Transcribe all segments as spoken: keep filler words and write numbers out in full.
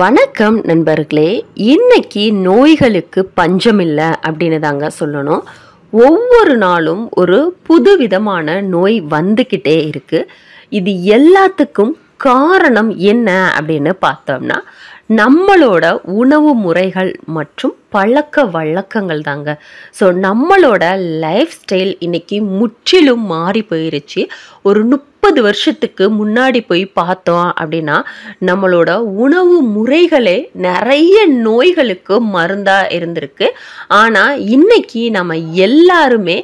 வணக்கம் நண்பர்களே, இன்னைக்கு நோய்களுக்கு பஞ்சமில்லை அப்படின்னு தாங்க சொல்லணும். ஒவ்வொரு நாளும் ஒரு புது விதமான நோய் வந்துக்கிட்டே இருக்குது. இது எல்லாத்துக்கும் காரணம் என்ன அப்படின்னு பார்த்தோம்னா நம்மளோட உணவு முறைகள் மற்றும் பழக்க வழக்கங்கள் தாங்க. ஸோ நம்மளோட லைஃப் ஸ்டைல் இன்றைக்கி முற்றிலும் மாறி போயிருச்சு. ஒரு முப்பது வருஷத்துக்கு முன்னாடி போய் பார்த்தோம் அப்படின்னா நம்மளோட உணவு முறைகளே நிறைய நோய்களுக்கு மருந்தாக இருந்திருக்கு. ஆனால் இன்றைக்கி நம்ம எல்லாருமே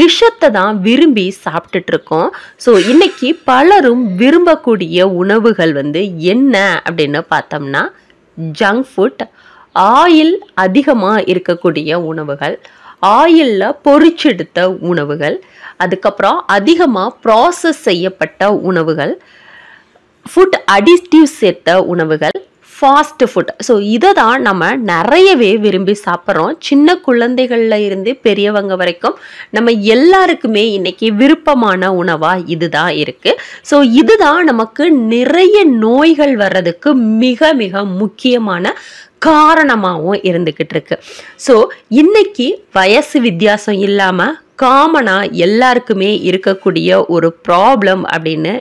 விஷத்தை தான் விரும்பி சாப்பிட்டுட்ருக்கோம். ஸோ இன்றைக்கி பலரும் விரும்பக்கூடிய உணவுகள் வந்து என்ன அப்படின்னு பார்த்தோம்னா ஜங்க் ஃபுட், ஆயில் அதிகமாக இருக்கக்கூடிய உணவுகள், ஆயிலில் பொரிச்செடுத்த உணவுகள், அதுக்கப்புறம் அதிகமாக ப்ராசஸ் செய்யப்பட்ட உணவுகள், ஃபுட் அடிஸ்டிவ் சேர்த்த உணவுகள், ஃபாஸ்ட்டு ஃபுட். ஸோ இதை தான் நம்ம நிறையவே விரும்பி சாப்பிட்றோம். சின்ன குழந்தைகளில் இருந்து பெரியவங்க வரைக்கும் நம்ம எல்லாருக்குமே இன்றைக்கி விருப்பமான உணவாக இது தான் இருக்குது. ஸோ இது தான் நமக்கு நிறைய நோய்கள் வர்றதுக்கு மிக மிக முக்கியமான காரணமாகவும் இருந்துக்கிட்டு இருக்கு. ஸோ இன்றைக்கி வயசு வித்தியாசம் இல்லாமல் காமனாக எல்லாருக்குமே இருக்கக்கூடிய ஒரு ப்ராப்ளம் அப்படின்னு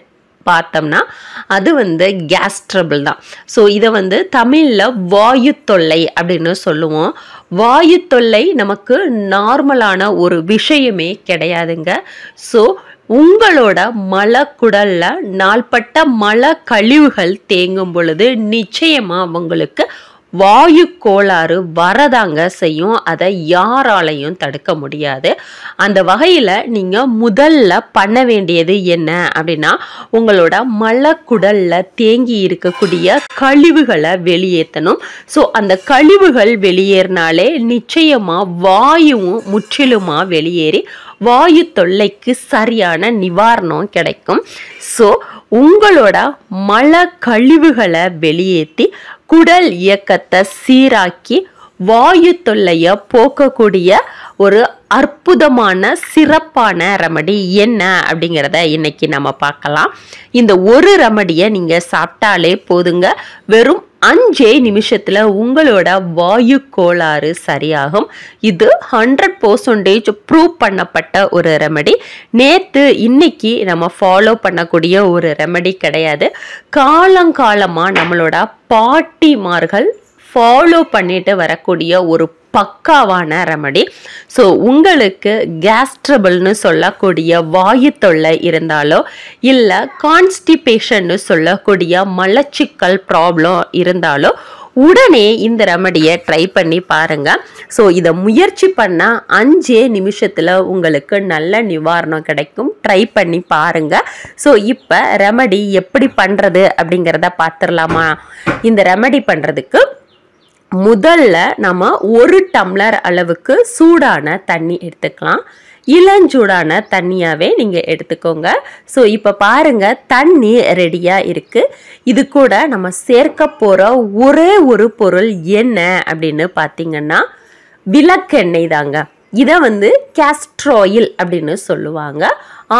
பார்த்தோம்னா அது வந்து கேஸ் ட்ரபிள் தான். ஸோ இதை வந்து தமிழில் வாயு தொல்லை அப்படின்னு சொல்லுவோம். வாயு தொல்லை நமக்கு நார்மலான ஒரு விஷயமே கிடையாதுங்க. ஸோ உங்களோட மலக்குடலில் நாள்பட்ட மல கழிவுகள் தேங்கும் பொழுது நிச்சயமாக உங்களுக்கு வாயு கோளாறு வரதாங்க செய்யும். அதை யாராலையும் தடுக்க முடியாது. அந்த வகையில் நீங்கள் முதல்ல பண்ண வேண்டியது என்ன அப்படின்னா உங்களோட மலக்குடலில் தேங்கி இருக்கக்கூடிய கழிவுகளை வெளியேற்றணும். ஸோ அந்த கழிவுகள் வெளியேறினாலே நிச்சயமாக வாயுவும் முற்றிலுமாக வெளியேறி வாயு தொல்லைக்கு சரியான நிவாரணம் கிடைக்கும். ஸோ உங்களோட மல கழிவுகளை வெளியேற்றி குடல் இயக்கத்தை சீராக்கி வாயு தொல்லையை போக்கக்கூடிய ஒரு அற்புதமான சிறப்பான ரெமடி என்ன அப்படிங்கிறத இன்னைக்கு நம்ம பார்க்கலாம். இந்த ஒரு ரெமடியை நீங்கள் சாப்பிட்டாலே போதுங்க. வெறும் அஞ்சே நிமிஷத்தில் உங்களோட வாயு கோளாறு சரியாகும். இது ஹண்ட்ரட் பர்சன்டேஜ் ப்ரூவ் பண்ணப்பட்ட ஒரு ரெமடி. நேற்று இன்னைக்கு நம்ம ஃபாலோ பண்ணக்கூடிய ஒரு ரெமடி கிடையாது. காலங்காலமாக நம்மளோட பாட்டிமார்கள் ஃபாலோ பண்ணிட்டு வரக்கூடிய ஒரு பக்காவான ரெமடி. ஸோ உங்களுக்கு கேஸ் ட்ரபிள்னு சொல்லக்கூடிய வாயு தொல்லை இருந்தாலோ இல்லை கான்ஸ்டிபேஷன்னு சொல்லக்கூடிய மலச்சிக்கல் ப்ராப்ளம் இருந்தாலோ உடனே இந்த ரெமடியை ட்ரை பண்ணி பாருங்கள். ஸோ இதை முயற்சி பண்ணால் அஞ்சே நிமிஷத்தில் உங்களுக்கு நல்ல நிவாரணம் கிடைக்கும். ட்ரை பண்ணி பாருங்கள். ஸோ இப்போ ரெமடி எப்படி பண்ணுறது அப்படிங்கிறத பார்த்துடலாமா? இந்த ரெமடி பண்ணுறதுக்கு முதல்ல நம்ம ஒரு டம்ளர் அளவுக்கு சூடான தண்ணி எடுத்துக்கலாம். இளஞ்சூடான தண்ணியாகவே நீங்கள் எடுத்துக்கோங்க. ஸோ இப்போ பாருங்கள், தண்ணி ரெடியாக இருக்குது. இது கூட நம்ம சேர்க்க போகிற ஒரே ஒரு பொருள் என்ன அப்படின்னு பார்த்திங்கன்னா விளக்கெண்ணெய் தாங்க. இதை வந்து கேஸ்டர் ஆயில் அப்படின்னு சொல்லுவாங்க.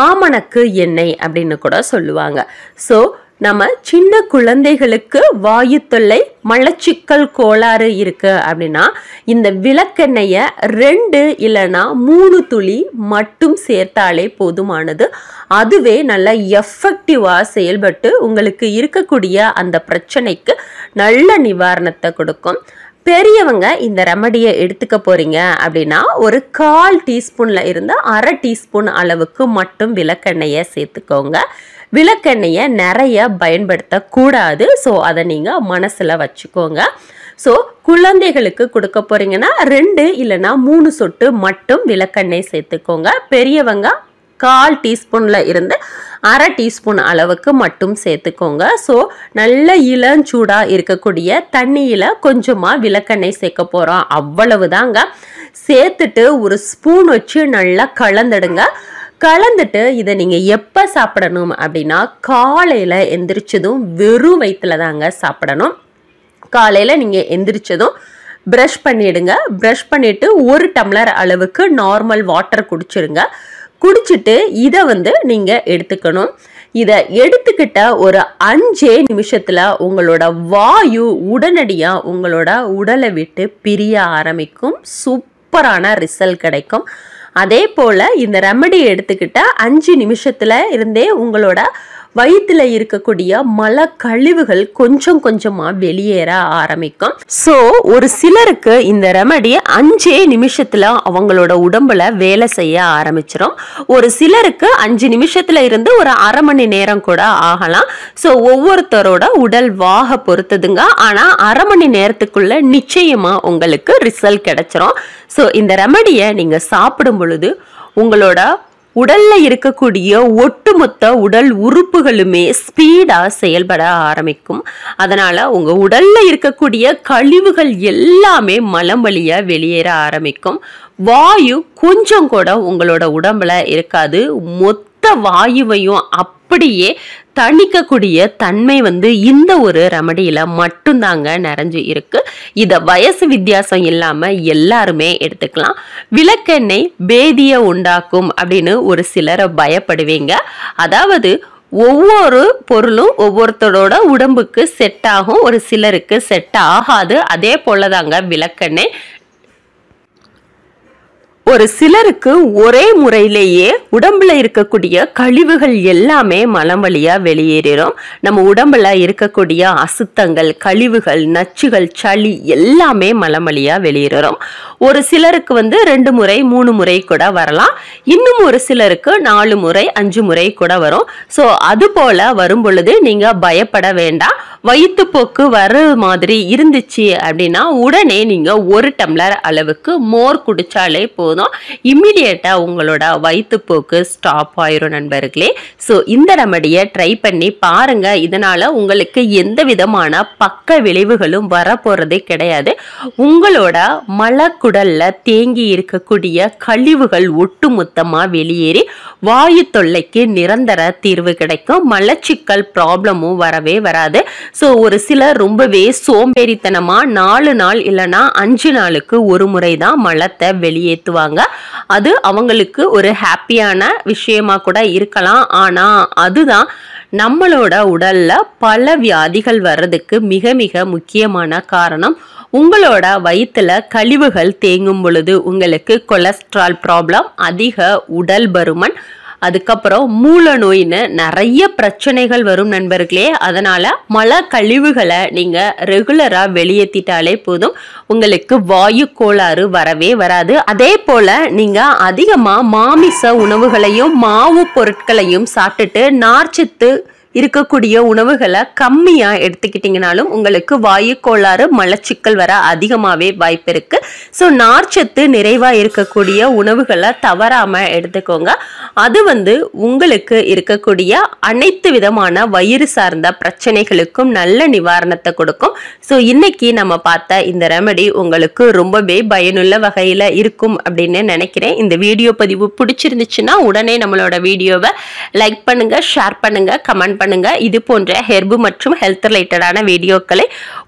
ஆமணக்கு எண்ணெய் அப்படின்னு கூட சொல்லுவாங்க. ஸோ நம்ம சின்ன குழந்தைகளுக்கு வாயு தொல்லை மலச்சிக்கல் கோளாறு இருக்குது அப்படின்னா இந்த விளக்கெண்ணெயை ரெண்டு இல்லைன்னா மூணு துளி மட்டும் சேர்த்தாலே போதுமானது. அதுவே நல்லா எஃபெக்டிவாக செயல்பட்டு உங்களுக்கு இருக்கக்கூடிய அந்த பிரச்சனைக்கு நல்ல நிவாரணத்தை கொடுக்கும். பெரியவங்க இந்த ரெமடியை எடுத்துக்க போகிறீங்க அப்படின்னா ஒரு கால் டீஸ்பூனில் இருந்து அரை டீஸ்பூன் அளவுக்கு மட்டும் விளக்கெண்ணெயை சேர்த்துக்கோங்க. விளக்கெண்ணெயை நிறைய பயன்படுத்தக்கூடாது. ஸோ அதை நீங்கள் மனசில் வச்சுக்கோங்க. ஸோ குழந்தைகளுக்கு கொடுக்க போகிறீங்கன்னா ரெண்டு இல்லைன்னா மூணு சொட்டு மட்டும் விளக்கெண்ணெய் சேர்த்துக்கோங்க. பெரியவங்க கால் டீஸ்பூனில் இருந்து அரை டீஸ்பூன் அளவுக்கு மட்டும் சேர்த்துக்கோங்க. ஸோ நல்ல இளஞ்சூடாக இருக்கக்கூடிய தண்ணியில் கொஞ்சமாக விளக்கெண்ணெய் சேர்க்க போகிறோம். அவ்வளவு தாங்க. சேர்த்துட்டு ஒரு ஸ்பூன் வச்சு நல்லா கலந்துடுங்க. கலந்துட்டு இதை நீங்கள் எப்போ சாப்பிடணும் அப்படின்னா காலையில் எந்திரிச்சதும் வெறும் வயிற்றில் தாங்க சாப்பிடணும். காலையில் நீங்கள் எந்திரிச்சதும் ப்ரஷ் பண்ணிவிடுங்க. ப்ரஷ் பண்ணிவிட்டு ஒரு டம்ளர் அளவுக்கு நார்மல் வாட்டர் குடிச்சிடுங்க. குடிச்சிட்டு இத வந்து நீங்க எடுத்துக்கணும். இத எடுத்துக்கிட்ட ஒரு அஞ்சே நிமிஷத்துல உங்களோட வாயு உடனடியா உங்களோட உடலை விட்டு பிரிய ஆரம்பிக்கும். சூப்பரான ரிசல்ட் கிடைக்கும். அதே போல இந்த ரெமடி எடுத்துக்கிட்ட அஞ்சு நிமிஷத்துல இருந்தே உங்களோட வயித்துல இருக்கக்கூடிய மல கழிவுகள் கொஞ்சம் கொஞ்சமா வெளியேற ஆரம்பிக்கும். சோ ஒரு சிலருக்கு இந்த ரெமடி அஞ்சே நிமிஷத்துல அவங்களோட உடம்புல வேலை செய்ய ஆரம்பிச்சிடும். ஒரு சிலருக்கு அஞ்சு நிமிஷத்துல இருந்து ஒரு அரை மணி நேரம் கூட ஆகலாம். சோ ஒவ்வொருத்தரோட உடல் வாக பொறுத்ததுங்க. ஆனா அரை மணி நேரத்துக்குள்ள நிச்சயமா உங்களுக்கு ரிசல்ட் கிடைச்சிரும். சோ இந்த ரெமடியை நீங்க சாப்பிடும் பொழுது உங்களோட உடல்ல இருக்கக்கூடிய ஒட்டுமொத்த உடல் உறுப்புகளுமே ஸ்பீடா செயல்பட ஆரம்பிக்கும். அதனால உங்க உடல்ல இருக்கக்கூடிய கழிவுகள் எல்லாமே மலம் வழியா வெளியேற ஆரம்பிக்கும். வாயு கொஞ்சம் கூட உங்களோட உடம்புல இருக்காது. மொத்த வாயுவையும் அப்படியே தணிக்கக்கூடிய தன்மை வந்து இந்த ஒரு ரெமடியில் மட்டும்தாங்க நிறைஞ்சு இருக்கு. இதை வயசு வித்தியாசம் இல்லாமல் எல்லாருமே எடுத்துக்கலாம். விளக்கெண்ணெய் பேதியை உண்டாக்கும் அப்படின்னு ஒரு சிலரை பயப்படுவீங்க. அதாவது ஒவ்வொரு பொருளும் ஒவ்வொருத்தரோட உடம்புக்கு செட் ஆகும், ஒரு சிலருக்கு செட் ஆகாது. அதே போல தாங்க விளக்கெண்ணெய். ஒரு சிலருக்கு ஒரே முறையிலேயே உடம்புல இருக்கக்கூடிய கழிவுகள் எல்லாமே மலம் வழியா வெளியேறும். நம்ம உடம்புல இருக்கக்கூடிய அசுத்தங்கள், கழிவுகள், நச்சுகள், சளி எல்லாமே மலம் வழியா வெளியேறும். ஒரு சிலருக்கு வந்து ரெண்டு முறை மூணு முறை கூட வரலாம். இன்னும் ஒரு சிலருக்கு நாலு முறை அஞ்சு முறை கூட வரும். ஸோ அது போல வரும் பொழுது நீங்க பயப்பட வேண்டாம். வயிற்றுப்போக்கு வர மாதிரி இருந்துச்சு அப்படின்னா உடனே நீங்க ஒரு டம்ளர் அளவுக்கு மோர் குடிச்சாலே போதும். இம்மிடியேட்டா உங்களோட வயிற்றுப்போக்கு ஸ்டாப் ஆயிரும் நண்பர்களே. ஸோ இந்த ரெமடியை ட்ரை பண்ணி பாருங்க. இதனால உங்களுக்கு எந்த விதமான பக்க விளைவுகளும் வரப்போறதே கிடையாது. உங்களோட மலக்குடல்ல தேங்கி இருக்கக்கூடிய கழிவுகள் ஒட்டு மொத்தமா வெளியேறி வாயு தொல்லைக்கு நிரந்தர தீர்வு கிடைக்கும். மலச்சிக்கல் ப்ராப்ளமும் வரவே வராது. ஸோ ஒரு சிலர் ரொம்பவே சோம்பேறித்தனமாக நாலு நாள் இல்லைன்னா அஞ்சு நாளுக்கு ஒரு முறை தான் மலத்தை வெளியேற்றுவாங்க. அது அவங்களுக்கு ஒரு ஹாப்பியான விஷயமா கூட இருக்கலாம். ஆனால் அதுதான் நம்மளோட உடலில் பல வியாதிகள் வர்றதுக்கு மிக மிக முக்கியமான காரணம். உங்களோட வயிற்றுல கழிவுகள் தேங்கும் பொழுது உங்களுக்கு கொலஸ்ட்ரால் ப்ராப்ளம், அதிக உடல் பருமன், அதுக்கப்புறம் மூல நோயின்னு நிறைய பிரச்சனைகள் வரும் நண்பர்களே. அதனால மல கழிவுகளை நீங்க ரெகுலரா வெளியேற்றிட்டாலே போதும், உங்களுக்கு வாயு கோளாறு வரவே வராது. அதே போல நீங்க அதிகமா மாமிச உணவுகளையும் மாவு பொருட்களையும் சாப்பிட்டுட்டு நார்ச்சத்து இருக்கக்கூடிய உணவுகளை கம்மியாக எடுத்துக்கிட்டிங்கனாலும் உங்களுக்கு வாயு கோளாறு, மலச்சிக்கல் வர அதிகமாகவே வாய்ப்பு இருக்குது. ஸோ நார்ச்சத்து நிறைவாக இருக்கக்கூடிய உணவுகளை தவறாமல் எடுத்துக்கோங்க. அது வந்து உங்களுக்கு இருக்கக்கூடிய அனைத்து விதமான வயிறு சார்ந்த பிரச்சனைகளுக்கும் நல்ல நிவாரணத்தை கொடுக்கும். ஸோ இன்றைக்கி நம்ம பார்த்த இந்த ரெமடி உங்களுக்கு ரொம்பவே பயனுள்ள வகையில் இருக்கும் அப்படின்னு நினைக்கிறேன். இந்த வீடியோ பதிவு பிடிச்சிருந்துச்சுன்னா உடனே நம்மளோட வீடியோவை லைக் பண்ணுங்கள், ஷேர் பண்ணுங்கள், கமெண்ட் பண்ணுங்க. இது போன்ற ஹெர்பு மற்றும் ஹெல்த் ரிலேட்டடான வீடியோக்களை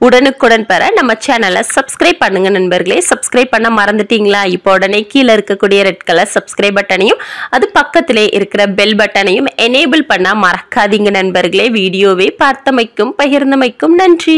உடனுக்குடன் பெற நம்ம சேனலை சப்ஸ்கிரைப் பண்ணுங்க நண்பர்களே. சப்ஸ்கிரைப் பண்ண மறந்துட்டீங்களா? இப்போ உடனே கீழே இருக்கக்கூடிய ரெட் கலர் சப்ஸ்கிரைப் பட்டனையும் அது பக்கத்திலே இருக்கிற பெல் பட்டனையும் எனேபிள் பண்ண மறக்காதீங்க நண்பர்களே. வீடியோவை பார்த்தமைக்கும் பகிர்ந்தமைக்கும் நன்றி.